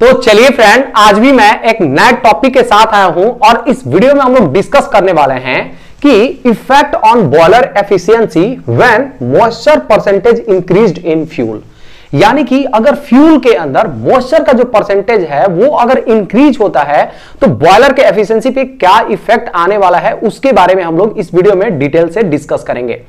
तो चलिए फ्रेंड, आज भी मैं एक नया टॉपिक के साथ आया हूं और इस वीडियो में हम लोग डिस्कस करने वाले हैं कि effect on boiler efficiency when moisture percentage increased in fuel. यानी कि अगर फ्यूल के अंदर मॉइस्चर का जो परसेंटेज है वो अगर इंक्रीज होता है तो बॉयलर के एफिशिएंसी पे क्या इफेक्ट आने वाला है उसके बारे में हम लोग इस वीडियो में डिटेल से डिस्कस करेंगे।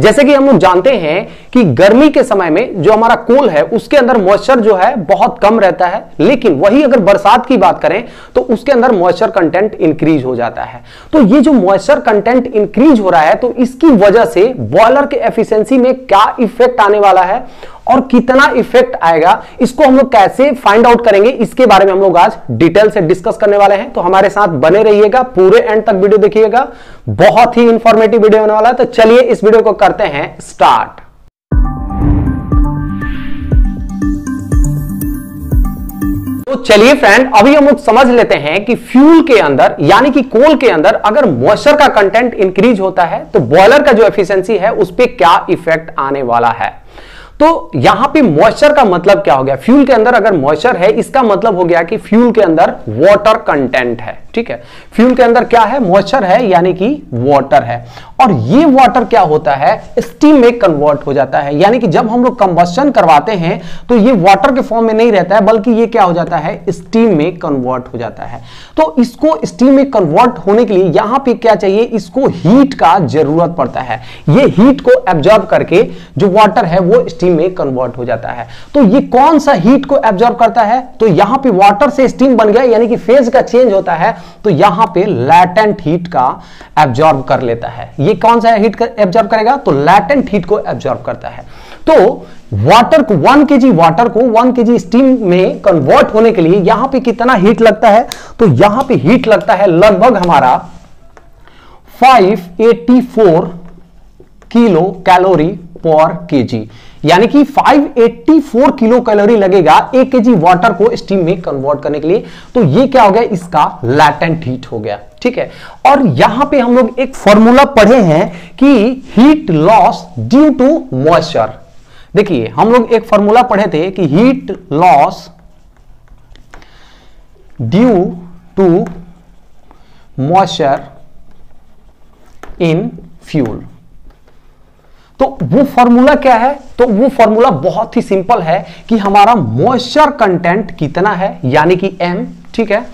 जैसे कि हम लोग जानते हैं कि गर्मी के समय में जो हमारा कोल है उसके अंदर मॉइस्चर जो है बहुत कम रहता है, लेकिन वही अगर बरसात की बात करें तो उसके अंदर मॉइस्चर कंटेंट इंक्रीज हो जाता है। तो ये जो मॉइस्चर कंटेंट इंक्रीज हो रहा है तो इसकी वजह से बॉयलर के एफिशिएंसी में क्या इफेक्ट आने वाला है और कितना इफेक्ट आएगा इसको हम लोग कैसे फाइंड आउट करेंगे इसके बारे में हम लोग आज डिटेल से डिस्कस करने वाले हैं। तो हमारे साथ बने रहिएगा, पूरे एंड तक वीडियो देखिएगा, बहुत ही इंफॉर्मेटिव वीडियो होने वाला है। तो चलिए इस वीडियो को करते हैं स्टार्ट। तो चलिए फ्रेंड, अभी हम लोग समझ लेते हैं कि फ्यूल के अंदर यानी कि कोल के अंदर अगर मॉइस्चर का कंटेंट इंक्रीज होता है तो बॉयलर का जो एफिशिएंसी है उस पर क्या इफेक्ट आने वाला है। तो यहां पे मॉइस्चर का मतलब क्या हो गया, फ्यूल के अंदर अगर मॉइस्चर है इसका मतलब हो गया कि फ्यूल के अंदर वाटर कंटेंट है। ठीक है, फ्यूल के अंदर क्या है, मॉइस्चर है यानी कि वाटर है, और ये वाटर क्या होता है, स्टीम में कन्वर्ट हो जाता है। यानी कि जब हम लोग कंबस्शन करवाते हैं तो ये वाटर के फॉर्म में नहीं रहता है बल्कि ये क्या हो जाता है, स्टीम में कन्वर्ट हो जाता है। तो इसको स्टीम में कन्वर्ट होने के लिए यहां पे क्या चाहिए, इसको हीट का जरूरत पड़ता है। ये हीट को एब्जॉर्ब करके जो वाटर है वो स्टीम में कन्वर्ट हो जाता है। तो ये कौन सा हीट को एब्जॉर्ब करता है, तो यहां पे वाटर से स्टीम बन गया यानी कि फेज का चेंज होता है, तो यहां पे लैटेंट हीट का एब्जॉर्ब कर लेता है। ये कौन सा हीट एब्जॉर्ब करेगा, तो लैटेंट हीट को एब्जॉर्ब करता है। तो वाटर को 1 kg वाटर को 1 kg स्टीम में कन्वर्ट होने के लिए यहां पे कितना हीट लगता है, तो यहां पे हीट लगता है लगभग हमारा 584 किलो कैलोरी पर kg। यानी कि 584 किलो कैलोरी लगेगा 1 kg वाटर को स्टीम में कन्वर्ट करने के लिए। तो ये क्या हो गया, इसका लैटेंट हीट हो गया। ठीक है, और यहां पे हम लोग एक फॉर्मूला पढ़े हैं कि heat loss due to moisture. देखिए, हम लोग एक फॉर्मूला पढ़े थे कि heat loss due to moisture in fuel. तो वो फॉर्मूला क्या है, तो वो फॉर्मूला बहुत ही सिंपल है कि हमारा मॉइस्चर कंटेंट कितना है यानी कि m, ठीक है,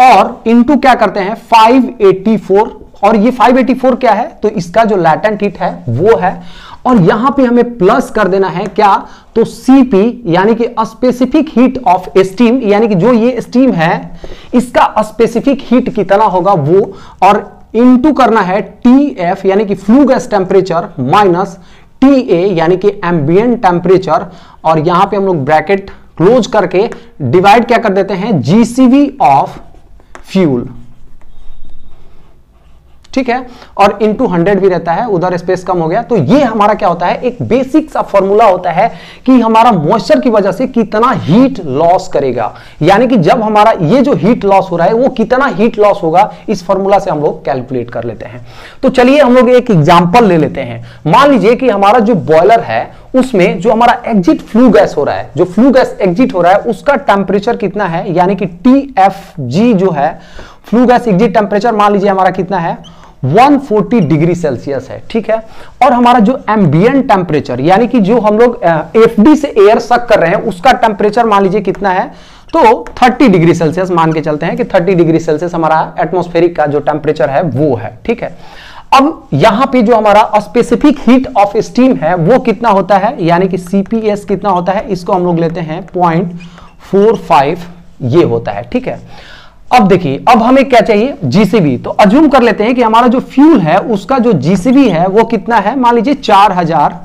और इनटू क्या करते हैं 584, और ये 584 क्या है, तो इसका जो लैटेंट हीट है वो है, और यहां पे हमें प्लस कर देना है क्या, तो cp यानी कि स्पेसिफिक हीट ऑफ स्टीम, यानी कि जो ये स्टीम है इसका स्पेसिफिक हीट कितना होगा वो, और इनटू करना है TF यानी कि flue gas temperature minus TA यानी कि एम्बिएंट टेम्परेचर, और यहां पे हम लोग ब्रैकेट क्लोज करके डिवाइड क्या कर देते हैं GCV ऑफ फ्यूल। ठीक है, और इनटू 100 भी रहता है, उधर स्पेस कम हो गया। तो ये हमारा क्या होता है, एक बेसिक सा फॉर्मूला होता है कि हमारा मॉइस्चर की वजह से कितना हीट लॉस करेगा, यानी कि जब हमारा ये जो हीट लॉस हो रहा है वो कितना हीट लॉस होगा इस फॉर्मूला से हम लोग कैलकुलेट कर लेते हैं। तो चलिए हम लोग एक एग्जाम्पल ले लेते हैं। मान लीजिए कि हमारा जो बॉयलर है उसमें जो हमारा एग्जिट फ्लू गैस हो रहा है, जो फ्लू गैस एग्जिट हो रहा है उसका टेम्परेचर कितना है, यानी कि TFG जो है फ्लू गैस एग्जिट टेम्परेचर मान लीजिए हमारा कितना है 140 डिग्री सेल्सियस है। ठीक है, और हमारा जो एम्बिएंट टेम्परेचर यानी कि जो हम लोग FD से एयर सक कर रहे हैं उसका टेम्परेचर मान लीजिए कितना है, तो 30 डिग्री सेल्सियस मान के चलते हैं कि 30 डिग्री सेल्सियस हमारा एटमॉस्फेरिक का जो टेम्परेचर है वो है। ठीक है, अब यहां पे जो हमारा स्पेसिफिक हीट ऑफ स्टीम है वो कितना होता है, यानी कि CPS कितना होता है, इसको हम लोग लेते हैं 0.45 ये होता है। ठीक है, अब देखिए, अब हमें क्या चाहिए GCV, तो अज्यूम कर लेते हैं कि हमारा जो फ्यूल है उसका जो GCV है वो कितना है, मान लीजिए 4000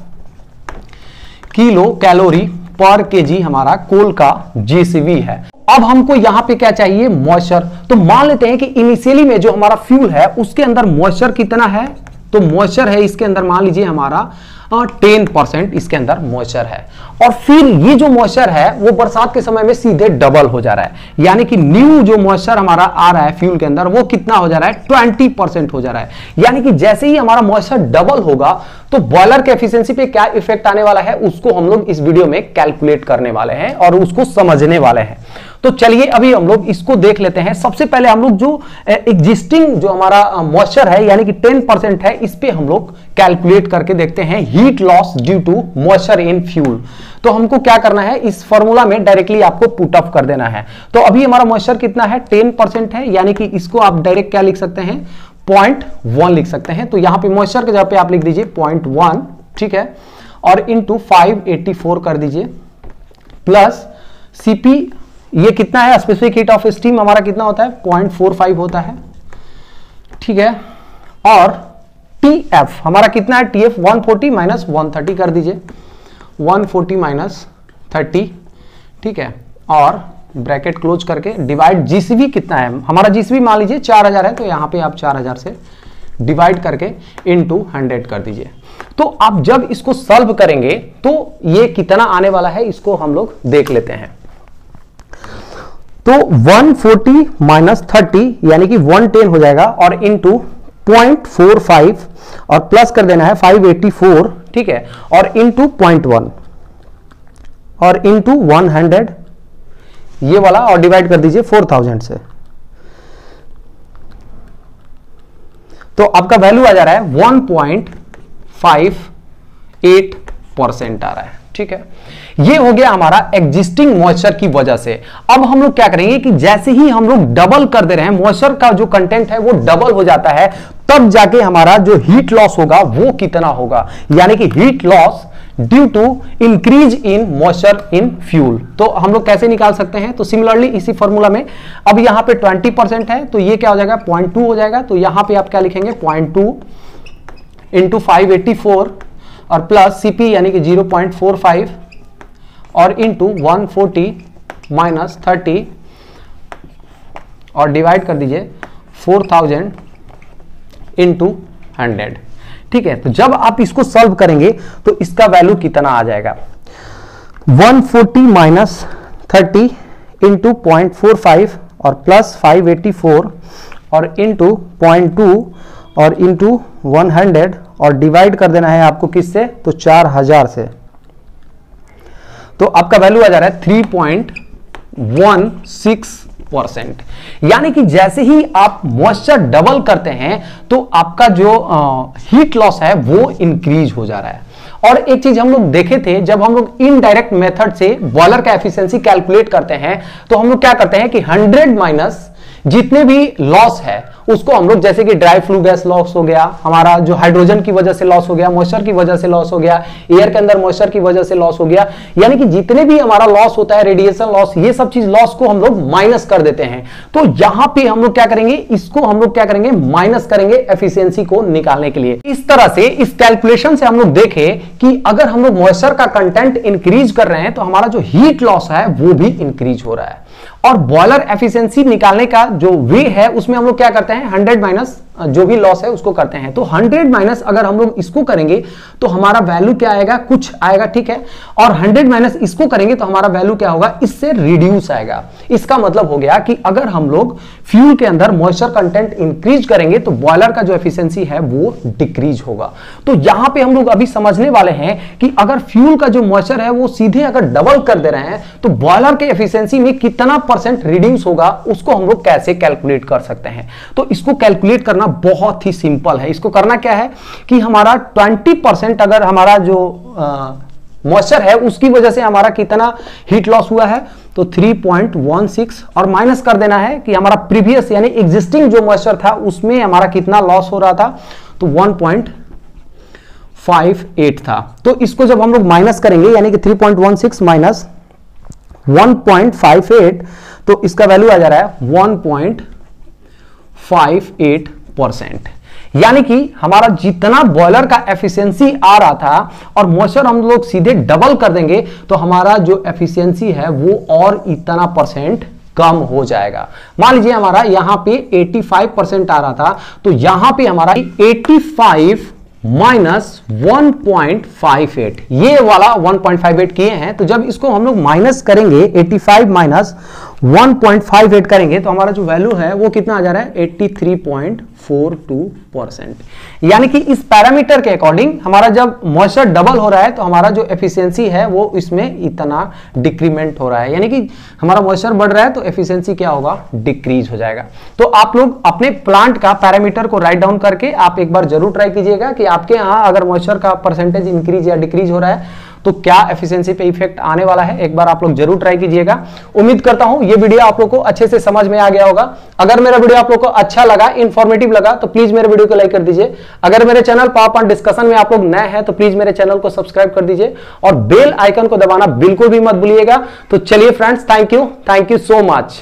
किलो कैलोरी पर kg हमारा कोल का GCV है। अब हमको यहां पे क्या चाहिए, मॉइस्चर। तो मान लेते हैं कि इनिशियली में जो हमारा फ्यूल है उसके अंदर मॉइस्चर कितना है, तो मॉइस्चर है इसके अंदर मान लीजिए हमारा 10% इसके अंदर मॉइस्चर है, और फिर ये जो मॉइस्चर है वो बरसात के समय में सीधे डबल हो जा रहा है, यानी कि न्यू जो मॉइस्चर हमारा आ रहा है फ्यूल के अंदर वो कितना हो जा रहा है 20% हो जा रहा है। यानी कि जैसे ही हमारा मॉइस्चर डबल होगा तो बॉयलर के एफिशिएंसी पे क्या इफेक्ट आने वाला है उसको हम लोग इस वीडियो में कैलकुलेट करने वाले हैं और उसको समझने वाले हैं। तो चलिए अभी हम लोग इसको देख लेते हैं। सबसे पहले हम लोग जो एग्जिस्टिंग जो हमारा मॉइस्चर है यानी कि 10% है, इस पे हम लोग कैलकुलेट करके देखते हैं heat loss due to moisture in fuel. तो हमको क्या करना है, इस फॉर्मूला में डायरेक्टली आपको पुट ऑफ कर देना है। तो अभी हमारा मॉइस्चर कितना है, 10% है, यानी कि इसको आप डायरेक्ट क्या लिख सकते हैं, 0.1 लिख सकते हैं। तो यहाँ पे मॉइस्चर के जगह पे आप लिख दीजिए 0.1, ठीक है, और इनटू 584 कर दीजिए, प्लस सीपी ये कितना है, स्पेसिफिक हीट ऑफ स्टीम हमारा कितना होता है, 0.45 होता है, ठीक है, और टीएफ हमारा कितना है, टीएफ 140 माइनस 130 कर दीजिए, 140 माइनस 30, ठीक है, और ब्रैकेट क्लोज करके डिवाइड जीसीबी कितना है हमारा, जीसीबी मान लीजिए 4000 है, तो यहाँ पे आप 4000 से डिवाइड करके इनटू 100 कर दीजिए। तो आप जब इसको सॉल्व करेंगे तो ये कितना आने वाला है इसको हम लोग देख लेते हैं। तो 140 माइनस 30 यानी कि 110 हो जाएगा, और इनटू 0.45 और प्लस कर देना है 584, ठीक है, और इनटू 0.1 और इनटू 100 ये वाला, और डिवाइड कर दीजिए 4000 से, तो आपका वैल्यू आ जा रहा है 1.58% आ रहा है, ठीक है। ये हो गया हमारा एग्जिस्टिंग मॉइस्चर की वजह से। अब हम लोग क्या करेंगे कि जैसे ही हम लोग डबल कर दे रहे हैं, मॉइस्चर का जो कंटेंट है वो डबल हो जाता है, तब जाके हमारा जो हीट लॉस होगा वो कितना होगा, यानी कि heat loss due to increase in moisture in fuel. तो हम लोग कैसे निकाल सकते हैं, तो सिमिलरली इसी फॉर्मूला में, अब यहाँ पे 20% है तो ये क्या हो जाएगा, 0.2 हो जाएगा, तो यहाँ पे आप क्या लिखेंगे, 0.2 इंटू 584 और प्लस सीपी यानी कि 0.45 और इंटू 140 माइनस 30 और डिवाइड कर दीजिए 4000 इंटू 100, ठीक है। तो जब आप इसको सॉल्व करेंगे तो इसका वैल्यू कितना आ जाएगा, 140 माइनस 30 इंटू 0.45 और प्लस 584 और इंटू 0.2 और इंटू 100 और डिवाइड कर देना है आपको किससे, तो 4000 से, तो आपका वैल्यू आ जा रहा है 3.16%। यानी कि जैसे ही आप मॉइस्चर डबल करते हैं तो आपका जो हीट लॉस है वो इंक्रीज हो जा रहा है। और एक चीज हम लोग देखे थे, जब हम लोग इनडायरेक्ट मेथड से बॉयलर का एफिशिएंसी कैलकुलेट करते हैं तो हम लोग क्या करते हैं कि 100 माइनस जितने भी लॉस है उसको हम लोग, जैसे कि ड्राई फ्लू गैस लॉस हो गया, हमारा जो हाइड्रोजन की वजह से लॉस हो गया, मॉइस्चर की वजह से लॉस हो गया, एयर के अंदर मॉइस्चर की वजह से लॉस हो गया, यानी कि जितने भी हमारा लॉस होता है, रेडिएशन लॉस, ये सब चीज लॉस को हम लोग माइनस कर देते हैं। तो यहां पे हम लोग क्या करेंगे, इसको हम लोग क्या करेंगे, माइनस करेंगे एफिशिएंसी को निकालने के लिए। इस तरह से इस कैलकुलेशन से हम लोग देखे कि अगर हम लोग मॉइस्चर का कंटेंट इंक्रीज कर रहे हैं तो हमारा जो हीट लॉस है वो भी इंक्रीज हो रहा है। और बॉयलर एफिशिएंसी निकालने का जो वे है उसमें हम लोग क्या करते हैं, 100 माइनस जो भी लॉस है उसको करते हैं। तो 100 माइनस अगर हम लोग इसको करेंगे तो हमारा वैल्यू क्या आएगा, कुछ आएगा, ठीक है, और 100 माइनस इसको करेंगे तो हमारा वैल्यू क्या होगा, इससे रिड्यूस आएगा। इसका मतलब हो गया कि अगर हम लोग फ्यूल के अंदर मॉइस्चर कंटेंट इंक्रीज करेंगे तो बॉयलर का जो एफिशिएंसी है वो डिक्रीज होगा। तो यहां पे हम लोग अभी समझने वाले हैं कि अगर फ्यूल का जो मॉइस्चर है वो सीधे अगर डबल कर दे रहे हैं तो बॉयलर के एफिशिएंसी में कितना परसेंट रिड्यूस होगा उसको हम लोग कैसे कैलकुलेट कर सकते हैं। तो इसको कैलकुलेट करना बहुत ही सिंपल है। इसको करना क्या है कि हमारा 20% अगर हमारा जो मॉइस्चर है उसकी वजह से हमारा कितना हीट लॉस हुआ है, तो 3.16 और माइनस कर देना है कि हमारा प्रीवियस यानी एग्जिस्टिंग जो मॉइस्चर था उसमें हमारा कितना लॉस हो रहा था, तो 1.58 था। तो इसको जब हम लोग माइनस करेंगे यानी कि 3.16 माइनस 1.58, तो इसका वैल्यू आ जा रहा है 1.58%। यानी कि हमारा जितना बॉयलर का एफिशिएंसी आ रहा था और मॉइस्चर हम लोग सीधे डबल कर देंगे तो हमारा जो एफिशिएंसी है वो और इतना परसेंट कम हो जाएगा। मान लीजिए हमारा यहाँ पे 85% आ रहा था, तो यहाँ पे हमारा 85 माइनस 1.58, ये वाला 1.58 किए हैं, तो जब इसको हम लोग माइनस करेंगे 85 माइनस 1.58 करेंगे तो हमारा जो वैल्यू है वो कितना आ जा रहा है 83.42%। यानी कि इस पैरामीटर के अकॉर्डिंग हमारा जब मॉइस्चर डबल हो रहा है तो हमारा जो एफिशिएंसी है वो इसमें इतना डिक्रीमेंट हो रहा है, यानी कि हमारा मॉइस्चर बढ़ रहा है तो एफिशिएंसी क्या होगा, डिक्रीज हो जाएगा। तो आप लोग अपने प्लांट का पैरामीटर को राइट डाउन करके आप एक बार जरूर ट्राई कीजिएगा कि आपके यहाँ अगर मॉइस्चर का परसेंटेज इंक्रीज या डिक्रीज हो रहा है तो क्या एफिशिएंसी पे इफेक्ट आने वाला है, एक बार आप लोग जरूर ट्राई कीजिएगा। उम्मीद करता हूं ये वीडियो आप लोग को अच्छे से समझ में आ गया होगा। अगर मेरा वीडियो आप लोग को अच्छा लगा, इंफॉर्मेटिव लगा तो प्लीज मेरे वीडियो को लाइक कर दीजिए। अगर मेरे चैनल पावर प्लांट डिस्कशन में आप लोग नए हैं तो प्लीज मेरे चैनल को सब्सक्राइब कर दीजिए और बेल आइकन को दबाना बिल्कुल भी मत भूलिएगा। तो चलिए friends, thank you so much.